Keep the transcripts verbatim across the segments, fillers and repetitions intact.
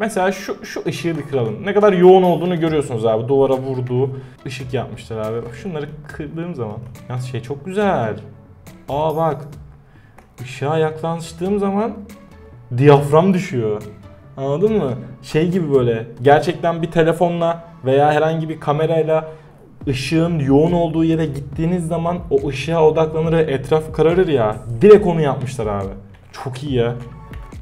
Mesela şu, şu ışığı bir kıralım. Ne kadar yoğun olduğunu görüyorsunuz abi. Duvara vurduğu ışık yapmışlar abi. Şunları kırdığım zaman. Yalnız şey çok güzel. Aa bak. Işığa yaklaştığım zaman diyafram düşüyor. Anladın mı? Şey gibi böyle. Gerçekten bir telefonla veya herhangi bir kamerayla ışığın yoğun olduğu yere gittiğiniz zaman o ışığa odaklanır ve etraf kararır ya. Direkt onu yapmışlar abi. Çok iyi ya.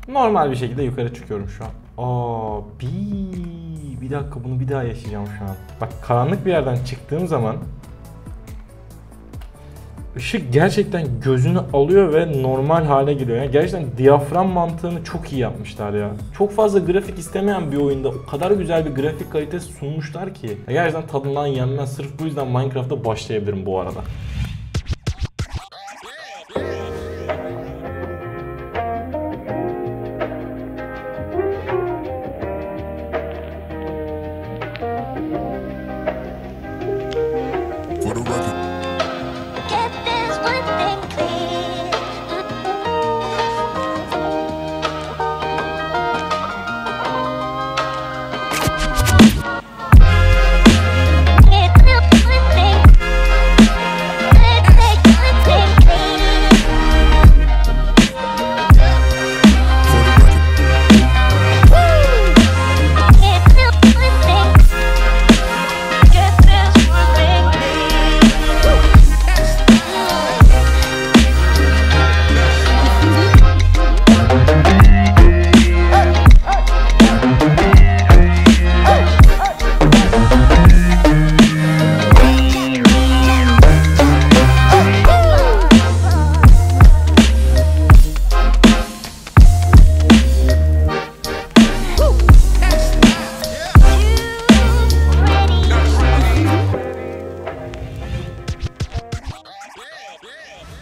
Normal bir şekilde yukarı çıkıyorum şu an. Aa, bir, bir dakika bunu bir daha yaşayacağım şu an. Bak karanlık bir yerden çıktığım zaman ışık gerçekten gözünü alıyor ve normal hale geliyor. Yani gerçekten diyafram mantığını çok iyi yapmışlar ya. Çok fazla grafik istemeyen bir oyunda o kadar güzel bir grafik kalitesi sunmuşlar ki. Ya gerçekten tadından yenmez. Sırf bu yüzden Minecraft'a başlayabilirim bu arada.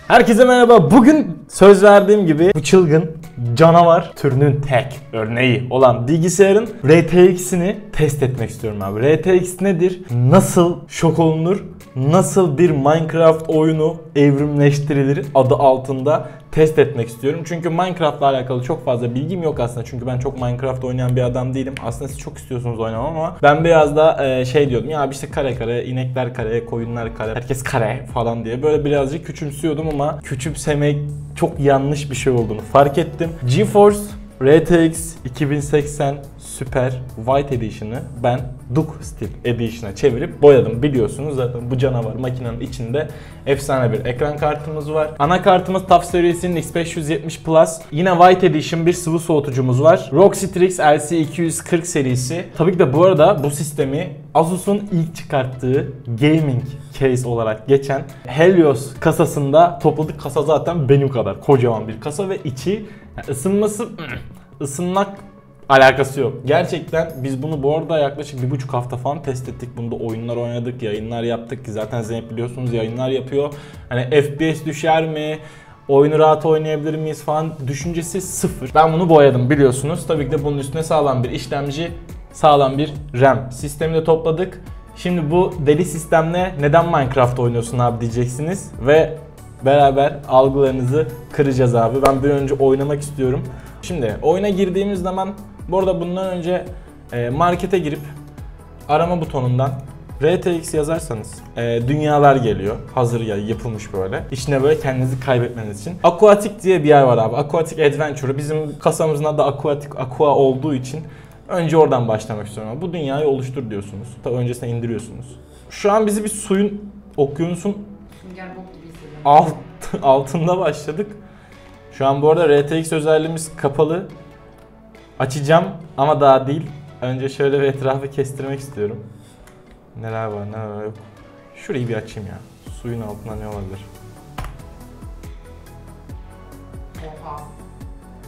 Herkese merhaba. Bugün söz verdiğim gibi bu çılgın canavar türünün tek örneği olan bilgisayarın R T X'ini test etmek istiyorum abi. R T X nedir? Nasıl şok olunur? Nasıl bir Minecraft oyunu evrimleştirilir adı altında test etmek istiyorum. Çünkü Minecraft'la alakalı çok fazla bilgim yok aslında. Çünkü ben çok Minecraft oynayan bir adam değilim. Aslında siz çok istiyorsunuz oynamam ama ben biraz da şey diyordum. Ya işte kare kare, inekler kare, koyunlar kare, herkes kare falan diye böyle birazcık küçümsüyordum ama küçümsemek çok yanlış bir şey olduğunu fark ettim. GeForce R T X iki bin seksen Super White Edition'ı ben Duke Steel Edition'a çevirip boyadım. Biliyorsunuz zaten bu canavar makinenin içinde efsane bir ekran kartımız var. Anakartımız TUF serisinin X beş yüz yetmiş Plus. Yine White Edition bir sıvı soğutucumuz var. R O G Strix L C iki yüz kırk serisi. Tabii ki de bu arada bu sistemi Asus'un ilk çıkarttığı gaming case olarak geçen Helios kasasında topladık. Kasa zaten benim kadar kocaman bir kasa ve içi yani ısınması ısınmak alakası yok. Gerçekten biz bunu bu arada yaklaşık bir buçuk hafta falan test ettik. Bunda oyunlar oynadık, yayınlar yaptık ki zaten Zeynep biliyorsunuz yayınlar yapıyor. Hani F P S düşer mi? Oyunu rahat oynayabilir miyiz falan düşüncesi sıfır. Ben bunu boyadım biliyorsunuz. Tabii ki de bunun üstüne sağlam bir işlemci, sağlam bir RAM sistemi de topladık. Şimdi bu deli sistemle neden Minecraft oynuyorsun abi diyeceksiniz ve beraber algılarınızı kıracağız abi. Ben bir önce oynamak istiyorum. Şimdi oyuna girdiğimiz zaman bu arada bundan önce markete girip arama butonundan R T X yazarsanız dünyalar geliyor. Hazır ya yapılmış böyle. İçine böyle kendinizi kaybetmeniz için. Aquatic diye bir yer var abi. Aquatic Adventure. Bizim kasamızın adı Aquatic Aqua olduğu için önce oradan başlamak istiyorum. Bu dünyayı oluştur diyorsunuz. Tabii öncesine indiriyorsunuz. Şu an bizi bir suyun, okyanusun alt, altında başladık. Şu an bu arada R T X özelliğimiz kapalı. Açacağım ama daha değil. Önce şöyle bir etrafı kestirmek istiyorum. Neler var neler var yok. Şurayı bir açayım ya. Suyun altında ne olabilir? Oha.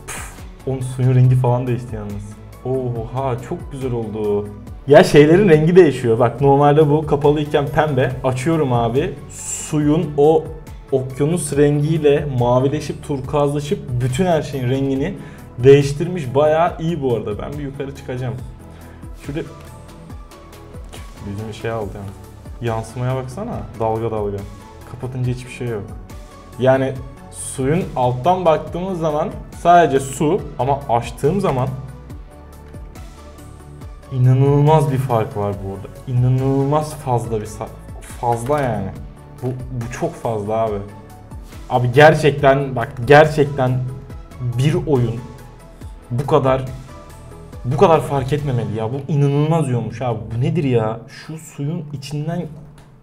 Püf, onun suyun rengi falan değişti yalnız. Oha çok güzel oldu. Ya şeylerin rengi değişiyor. Bak normalde bu kapalıyken pembe. Açıyorum abi. Suyun o okyanus rengiyle mavileşip turkuazlaşıp bütün her şeyin rengini değiştirmiş. Bayağı iyi bu arada. Ben bir yukarı çıkacağım. Şurada yüzümü şey aldı yani. Yansımaya baksana. Dalga dalga. Kapatınca hiçbir şey yok. Yani suyun alttan baktığımız zaman sadece su ama açtığım zaman İnanılmaz bir fark var burada. İnanılmaz fazla bir fazla yani. Bu, bu çok fazla abi. Abi gerçekten bak gerçekten bir oyun bu kadar bu kadar fark etmemeli ya. Bu inanılmaz yoğunmuş abi. Bu nedir ya? Şu suyun içinden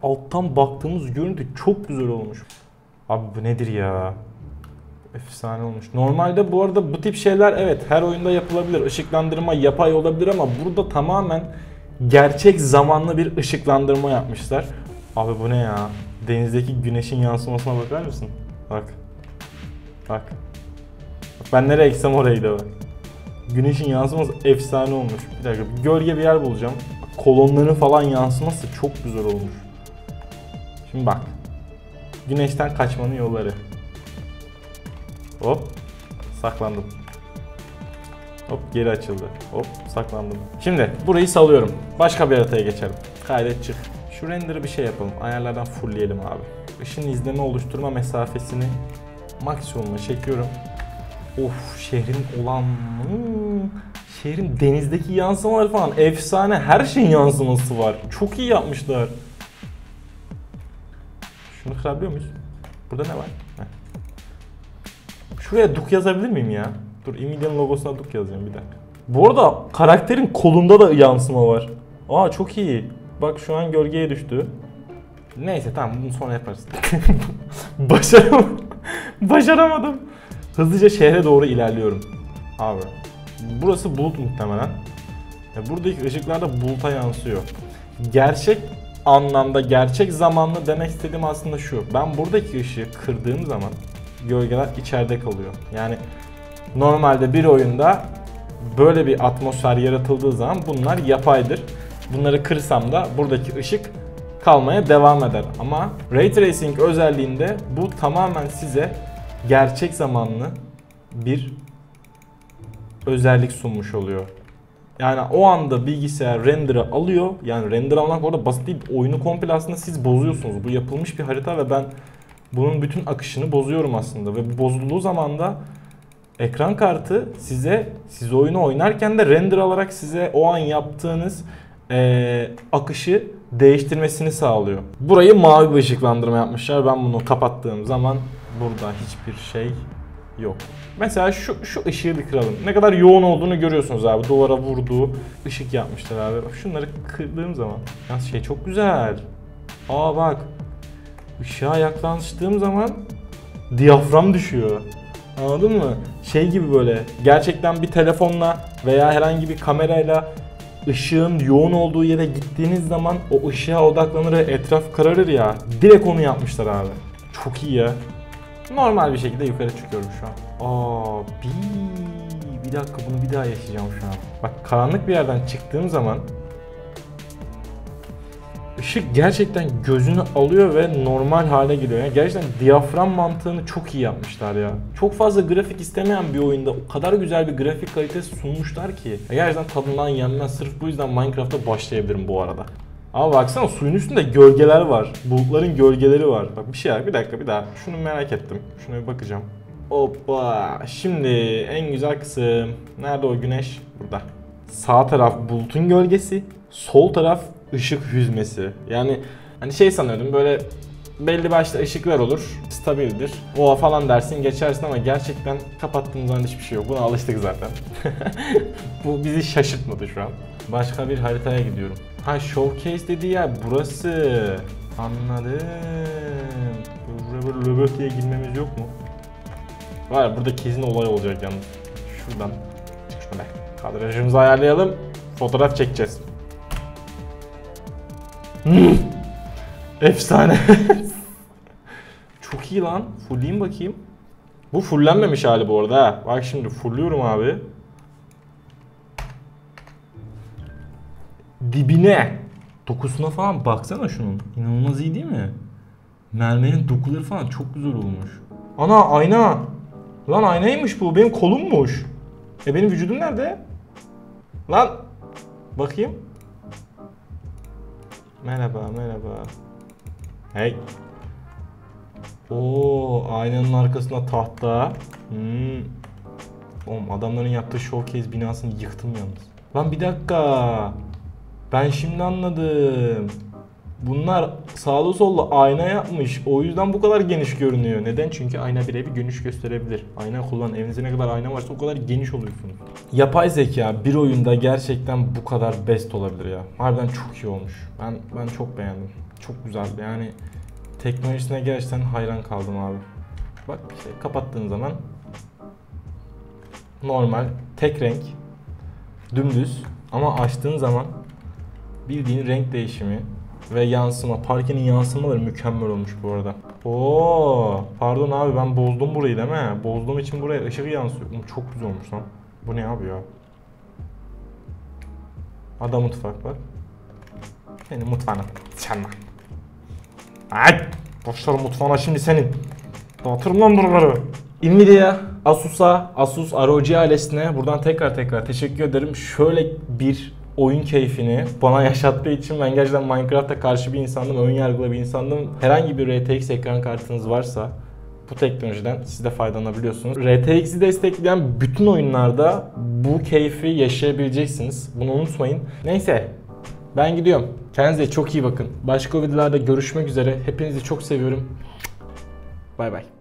alttan baktığımız görüntü çok güzel olmuş. Abi bu nedir ya? Efsane olmuş. Normalde bu arada bu tip şeyler evet her oyunda yapılabilir. Işıklandırma yapay olabilir ama burada tamamen gerçek zamanlı bir ışıklandırma yapmışlar. Abi bu ne ya? Denizdeki güneşin yansımasına bakar mısın? Bak. Bak. Bak ben nereye gitsem oraya gidiyor. Güneşin yansıması efsane olmuş. Bir dakika bir gölge bir yer bulacağım. Bak, kolonların falan yansıması çok güzel olmuş. Şimdi bak. Güneşten kaçmanın yolları. Hop saklandım. Hop geri açıldı. Hop saklandım. Şimdi burayı salıyorum. Başka bir haritaya geçelim. Kaydet çık. Şu render'ı bir şey yapalım. Ayarlardan fullleyelim abi. Işın izleme oluşturma mesafesini maksimuma çekiyorum. Of şehrin olan hmm, şehrin denizdeki yansımaları falan efsane. Her şeyin yansıması var. Çok iyi yapmışlar. Şunu kırabiliyor muyuz? Burada ne var? Heh. Şuraya duk yazabilir miyim ya? Dur Nvidia'nın logosuna duk yazacağım bir dakika. Bu arada karakterin kolunda da yansıma var. Aa çok iyi. Bak şu an gölgeye düştü. Neyse tamam bunu sonra yaparız. Başaramadım. Başaramadım. Hızlıca şehre doğru ilerliyorum. Abi burası bulut muhtemelen. Buradaki ışıklar da buluta yansıyor. Gerçek anlamda gerçek zamanlı demek istediğim aslında şu. Ben buradaki ışığı kırdığım zaman gölgeler içeride kalıyor. Yani normalde bir oyunda böyle bir atmosfer yaratıldığı zaman bunlar yapaydır. Bunları kırsam da buradaki ışık kalmaya devam eder. Ama Ray Tracing özelliğinde bu tamamen size gerçek zamanlı bir özellik sunmuş oluyor. Yani o anda bilgisayar render'ı alıyor. Yani render almak orada basit değil. Oyunu komple aslında siz bozuyorsunuz. Bu yapılmış bir harita ve ben bunun bütün akışını bozuyorum aslında. Ve bu bozulduğu zaman da ekran kartı size, siz oyunu oynarken de render alarak size o an yaptığınız Ee, akışı değiştirmesini sağlıyor. Burayı mavi bir ışıklandırma yapmışlar. Ben bunu kapattığım zaman burada hiçbir şey yok. Mesela şu, şu ışığı bir kıralım. Ne kadar yoğun olduğunu görüyorsunuz abi. Duvara vurduğu ışık yapmışlar abi. Şunları kırdığım zaman yalnız şey çok güzel. Aa bak. Işığa yaklaştığım zaman diyafram düşüyor. Anladın mı? Şey gibi böyle. Gerçekten bir telefonla veya herhangi bir kamerayla ışığın yoğun olduğu yere gittiğiniz zaman o ışığa odaklanır ve etraf kararır ya. Direkt onu yapmışlar abi. Çok iyi ya. Normal bir şekilde yukarı çıkıyorum şu an. Aa, bir, bir dakika bunu bir daha yaşayacağım şu an. Bak karanlık bir yerden çıktığım zaman ışık gerçekten gözünü alıyor ve normal hale geliyor. Yani gerçekten diyafram mantığını çok iyi yapmışlar ya. Çok fazla grafik istemeyen bir oyunda o kadar güzel bir grafik kalitesi sunmuşlar ki. Gerçekten tadından yenmez. Sırf bu yüzden Minecraft'a başlayabilirim bu arada. Ama baksana suyun üstünde gölgeler var. Bulutların gölgeleri var. Bak bir şey var. Bir dakika bir daha. Şunu merak ettim. Şuna bir bakacağım. Hoppa. Şimdi en güzel kısım. Nerede o güneş? Burada. Sağ taraf bulutun gölgesi. Sol taraf ışık hüzmesi. Yani hani şey sanıyordum böyle belli başlı ışıklar olur, stabildir. Oha falan dersin geçersin ama gerçekten kapattığım zaman hiçbir şey yok. Buna alıştık zaten. Bu bizi şaşırtmadı şu an. Başka bir haritaya gidiyorum. Ha showcase dediği yer burası. Anladım. Röböteye girmemiz yok mu? Var burada kesin olay olacak yalnız. Şuradan çık şöyle. Kadrajımızı ayarlayalım. Fotoğraf çekeceğiz. Hmm. Efsane. Çok iyi lan. Fulleyim bakayım. Bu fullenmemiş hali bu arada ha. Bak şimdi fulluyorum abi. Dibine. Dokusuna falan baksana şunun. İnanılmaz iyi değil mi? Mermerin dokuları falan çok güzel olmuş. Ana ayna. Lan aynaymış bu. Benim kolummuş. E benim vücudum nerede? Lan. Bakayım. Merhaba, merhaba. Hey. Oo, aynanın arkasında tahta. Hmm. Oğlum adamların yaptığı showcase binasını yıktım yalnız. Lan bir dakika. Ben şimdi anladım. Bunlar sağlı sollu ayna yapmış. O yüzden bu kadar geniş görünüyor. Neden? Çünkü ayna birebir geniş gösterebilir. Ayna kullan. Evinizde ne kadar ayna varsa o kadar geniş oluyorsunuz. Yapay zeka bir oyunda gerçekten bu kadar best olabilir ya. Harbiden çok iyi olmuş. Ben ben çok beğendim. Çok güzeldi. Yani teknolojisine gerçekten hayran kaldım abi. Bak işte kapattığın zaman normal, tek renk, dümdüz ama açtığın zaman bildiğin renk değişimi ve yansıma, parkenin yansımaları mükemmel olmuş bu arada. Oo, pardon abi ben bozdum burayı değil mi? Bozduğum için buraya ışığı yansıyor. Çok güzel olmuş lan. Bu ne abi ya? Ada mutfak var. Senin mutfağına. Sen lan. Ay! Boşlar mutfağına şimdi senin. Dağıtırım lan buraları. Nvidia, Asus'a, Asus R O G Ailesine buradan tekrar tekrar teşekkür ederim. Şöyle bir oyun keyfini bana yaşattığı için ben gerçekten Minecraft'a karşı bir insandım, ön yargılı bir insandım. Herhangi bir R T X ekran kartınız varsa bu teknolojiden siz de faydalanabiliyorsunuz. R T X'i destekleyen bütün oyunlarda bu keyfi yaşayabileceksiniz. Bunu unutmayın. Neyse ben gidiyorum. Kendinize çok iyi bakın. Başka videolarda görüşmek üzere. Hepinizi çok seviyorum. Bay bay.